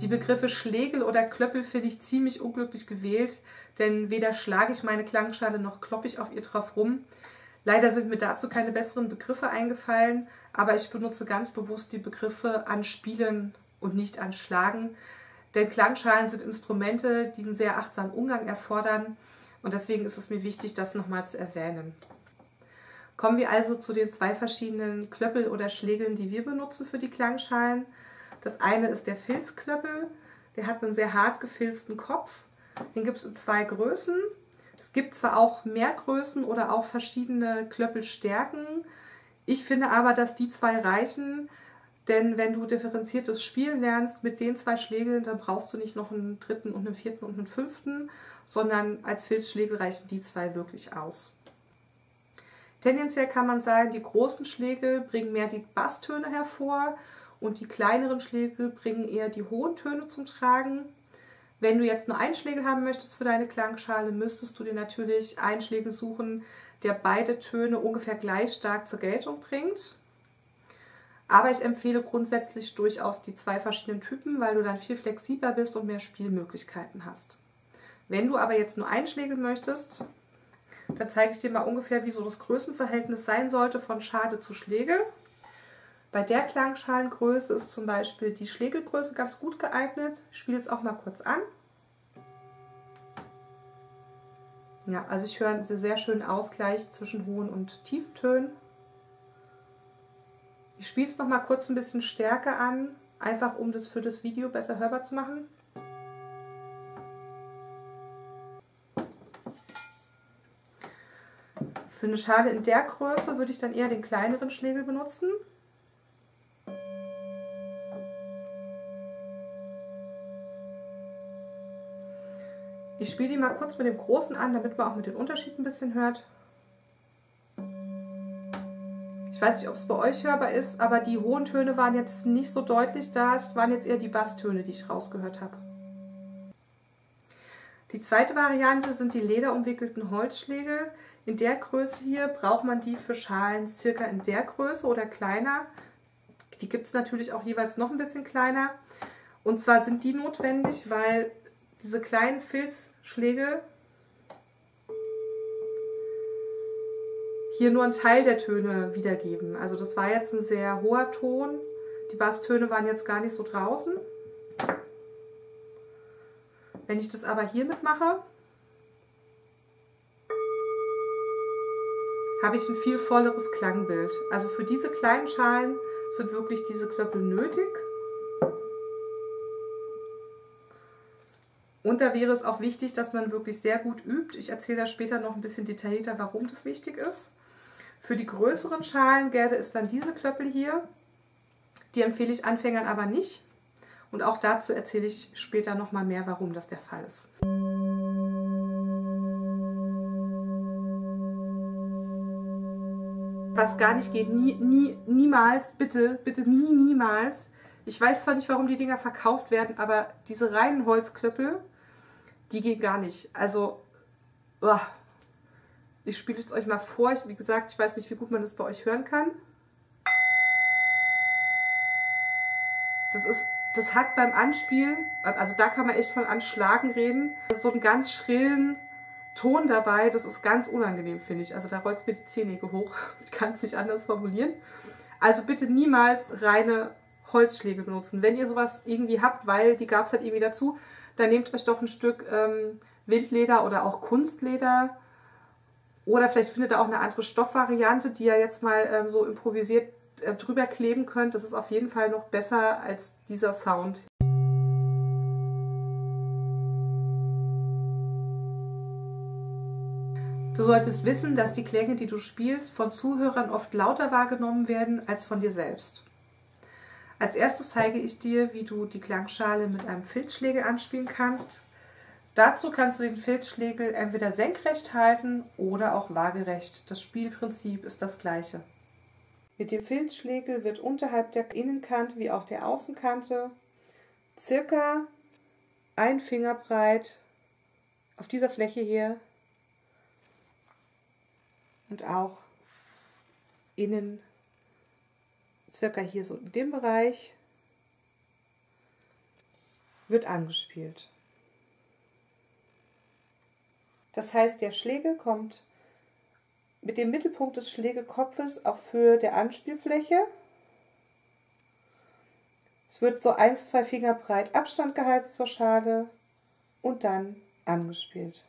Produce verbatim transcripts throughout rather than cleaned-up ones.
Die Begriffe Schlegel oder Klöppel finde ich ziemlich unglücklich gewählt, denn weder schlage ich meine Klangschale noch kloppe ich auf ihr drauf rum. Leider sind mir dazu keine besseren Begriffe eingefallen, aber ich benutze ganz bewusst die Begriffe anspielen und nicht anschlagen, denn Klangschalen sind Instrumente, die einen sehr achtsamen Umgang erfordern und deswegen ist es mir wichtig, das nochmal zu erwähnen. Kommen wir also zu den zwei verschiedenen Klöppel oder Schlegeln, die wir benutzen für die Klangschalen. Das eine ist der Filzklöppel, der hat einen sehr hart gefilzten Kopf, den gibt es in zwei Größen. Es gibt zwar auch mehr Größen oder auch verschiedene Klöppelstärken, ich finde aber, dass die zwei reichen, denn wenn du differenziertes Spielen lernst mit den zwei Schlägeln, dann brauchst du nicht noch einen dritten und einen vierten und einen fünften, sondern als Filzschlägel reichen die zwei wirklich aus. Tendenziell kann man sagen, die großen Schlägel bringen mehr die Basstöne hervor und die kleineren Schlägel bringen eher die hohen Töne zum Tragen. Wenn du jetzt nur einen Schlägel haben möchtest für deine Klangschale, müsstest du dir natürlich einen Schlägel suchen, der beide Töne ungefähr gleich stark zur Geltung bringt. Aber ich empfehle grundsätzlich durchaus die zwei verschiedenen Typen, weil du dann viel flexibler bist und mehr Spielmöglichkeiten hast. Wenn du aber jetzt nur einen Schlägel möchtest, dann zeige ich dir mal ungefähr, wie so das Größenverhältnis sein sollte von Schale zu Schlägel. Bei der Klangschalengröße ist zum Beispiel die Schlägelgröße ganz gut geeignet. Ich spiele es auch mal kurz an. Ja, also ich höre einen sehr, sehr schönen Ausgleich zwischen hohen und tiefen Tönen. Ich spiele es noch mal kurz ein bisschen stärker an, einfach um das für das Video besser hörbar zu machen. Für eine Schale in der Größe würde ich dann eher den kleineren Schlägel benutzen. Ich spiele die mal kurz mit dem großen an, damit man auch mit den Unterschieden ein bisschen hört. Ich weiß nicht, ob es bei euch hörbar ist, aber die hohen Töne waren jetzt nicht so deutlich da. Es waren jetzt eher die Basstöne, die ich rausgehört habe. Die zweite Variante sind die lederumwickelten Holzschlägel. In der Größe hier braucht man die für Schalen circa in der Größe oder kleiner. Die gibt es natürlich auch jeweils noch ein bisschen kleiner. Und zwar sind die notwendig, weil diese kleinen Filzschläge hier nur einen Teil der Töne wiedergeben. Also das war jetzt ein sehr hoher Ton. Die Basstöne waren jetzt gar nicht so draußen. Wenn ich das aber hiermit mache, habe ich ein viel volleres Klangbild. Also für diese kleinen Schalen sind wirklich diese Klöppel nötig. Und da wäre es auch wichtig, dass man wirklich sehr gut übt. Ich erzähle da später noch ein bisschen detaillierter, warum das wichtig ist. Für die größeren Schalen gäbe es dann diese Klöppel hier. Die empfehle ich Anfängern aber nicht. Und auch dazu erzähle ich später nochmal mehr, warum das der Fall ist. Was gar nicht geht, nie, nie, niemals, bitte, bitte nie, niemals. Ich weiß zwar nicht, warum die Dinger verkauft werden, aber diese reinen Holzklöppel, die gehen gar nicht. Also, oh, ich spiele es euch mal vor. Ich, wie gesagt, ich weiß nicht, wie gut man das bei euch hören kann. Das ist, das hat beim Anspielen, also da kann man echt von Anschlagen reden, so einen ganz schrillen Ton dabei. Das ist ganz unangenehm, finde ich. Also da rollt es mir die Zehennägel hoch. Ich kann es nicht anders formulieren. Also bitte niemals reine Holzschläge benutzen. Wenn ihr sowas irgendwie habt, weil die gab es halt irgendwie dazu, dann nehmt euch doch ein Stück ähm, Wildleder oder auch Kunstleder oder vielleicht findet ihr auch eine andere Stoffvariante, die ihr jetzt mal ähm, so improvisiert äh, drüber kleben könnt. Das ist auf jeden Fall noch besser als dieser Sound. Du solltest wissen, dass die Klänge, die du spielst, von Zuhörern oft lauter wahrgenommen werden als von dir selbst. Als erstes zeige ich dir, wie du die Klangschale mit einem Filzschlägel anspielen kannst. Dazu kannst du den Filzschlägel entweder senkrecht halten oder auch waagerecht. Das Spielprinzip ist das gleiche. Mit dem Filzschlägel wird unterhalb der Innenkante wie auch der Außenkante circa ein Finger breit auf dieser Fläche hier und auch innen circa hier so in dem Bereich wird angespielt. Das heißt, der Schlägel kommt mit dem Mittelpunkt des Schlägelkopfes auf Höhe der Anspielfläche. Es wird so ein bis zwei Finger breit Abstand gehalten zur Schale und dann angespielt.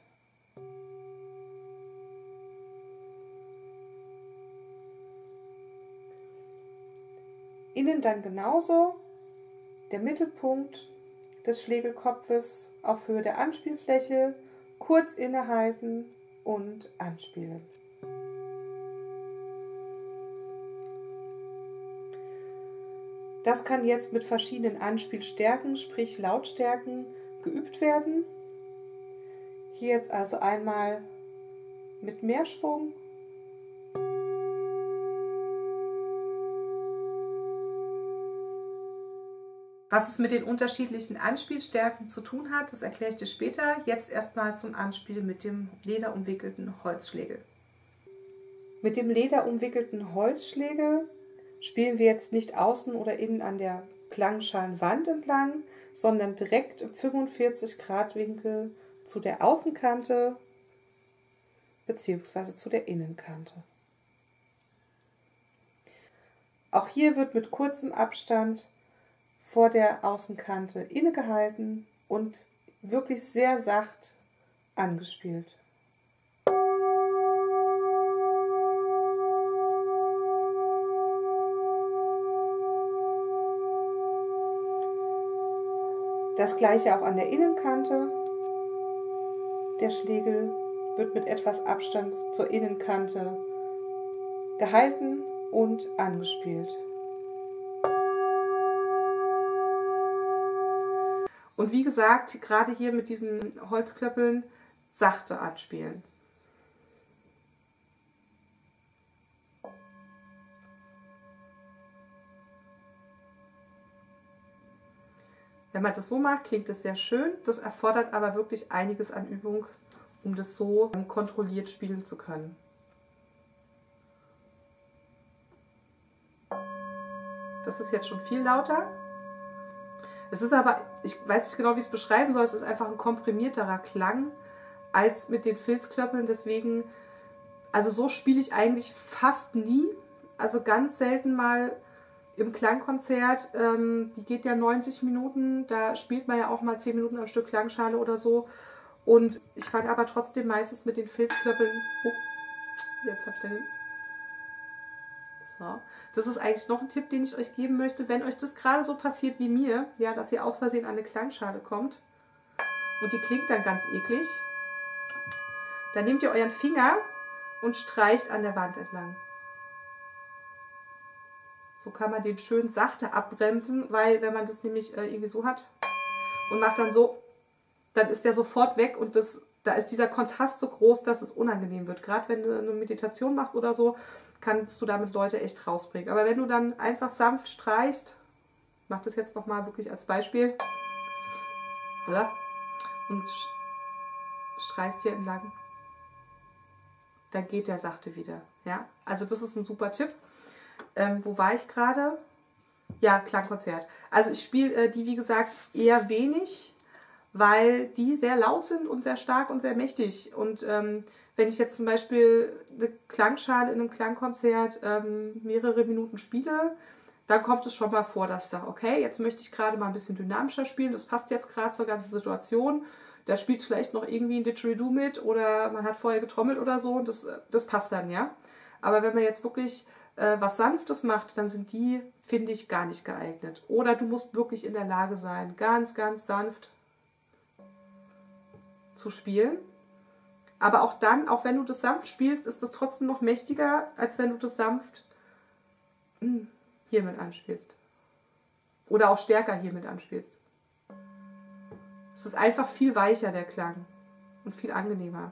Innen dann genauso der Mittelpunkt des Schlägelkopfes auf Höhe der Anspielfläche, kurz innehalten und anspielen. Das kann jetzt mit verschiedenen Anspielstärken, sprich Lautstärken, geübt werden. Hier jetzt also einmal mit mehr Schwung. Was es mit den unterschiedlichen Anspielstärken zu tun hat, das erkläre ich dir später. Jetzt erstmal zum Anspiel mit dem lederumwickelten Holzschlägel. Mit dem lederumwickelten Holzschlägel spielen wir jetzt nicht außen oder innen an der Klangschalenwand entlang, sondern direkt im fünfundvierzig Grad Winkel zu der Außenkante bzw. zu der Innenkante. Auch hier wird mit kurzem Abstand vor der Außenkante innegehalten und wirklich sehr sacht angespielt. Das gleiche auch an der Innenkante. Der Schlägel wird mit etwas Abstand zur Innenkante gehalten und angespielt. Und wie gesagt, gerade hier mit diesen Holzklöppeln sachte anspielen. Wenn man das so macht, klingt es sehr schön. Das erfordert aber wirklich einiges an Übung, um das so kontrolliert spielen zu können. Das ist jetzt schon viel lauter. Es ist aber, ich weiß nicht genau, wie ich es beschreiben soll, es ist einfach ein komprimierterer Klang als mit den Filzklöppeln. Deswegen, also so spiele ich eigentlich fast nie, also ganz selten mal im Klangkonzert. Ähm, die geht ja neunzig Minuten, da spielt man ja auch mal zehn Minuten am Stück Klangschale oder so. Und ich fange aber trotzdem meistens mit den Filzklöppeln. Oh, jetzt hab ich da den. So. Das ist eigentlich noch ein Tipp, den ich euch geben möchte, wenn euch das gerade so passiert wie mir, ja, dass ihr aus Versehen an eine Klangschale kommt und die klingt dann ganz eklig, dann nehmt ihr euren Finger und streicht an der Wand entlang. So kann man den schön sachte abbremsen, weil wenn man das nämlich äh, irgendwie so hat und macht dann so, dann ist der sofort weg und das, da ist dieser Kontrast so groß, dass es unangenehm wird. Gerade wenn du eine Meditation machst oder so, kannst du damit Leute echt rausbringen. Aber wenn du dann einfach sanft streichst, ich mache das jetzt nochmal wirklich als Beispiel, und streichst hier entlang, dann geht der sachte wieder. Ja? Also das ist ein super Tipp. Ähm, wo war ich gerade? Ja, Klangkonzert. Also ich spiele äh, die, wie gesagt, eher wenig, weil die sehr laut sind und sehr stark und sehr mächtig. Und ähm, wenn ich jetzt zum Beispiel eine Klangschale in einem Klangkonzert ähm, mehrere Minuten spiele, dann kommt es schon mal vor, dass ich sage, okay, jetzt möchte ich gerade mal ein bisschen dynamischer spielen, das passt jetzt gerade zur ganzen Situation. Da spielt vielleicht noch irgendwie ein Didgeridoo mit oder man hat vorher getrommelt oder so und das, das passt dann, ja. Aber wenn man jetzt wirklich äh, was Sanftes macht, dann sind die, finde ich, gar nicht geeignet. Oder du musst wirklich in der Lage sein, ganz, ganz sanft zu spielen. Aber auch dann, auch wenn du das sanft spielst, ist das trotzdem noch mächtiger, als wenn du das sanft hiermit anspielst. Oder auch stärker hiermit anspielst. Es ist einfach viel weicher, der Klang. Und viel angenehmer.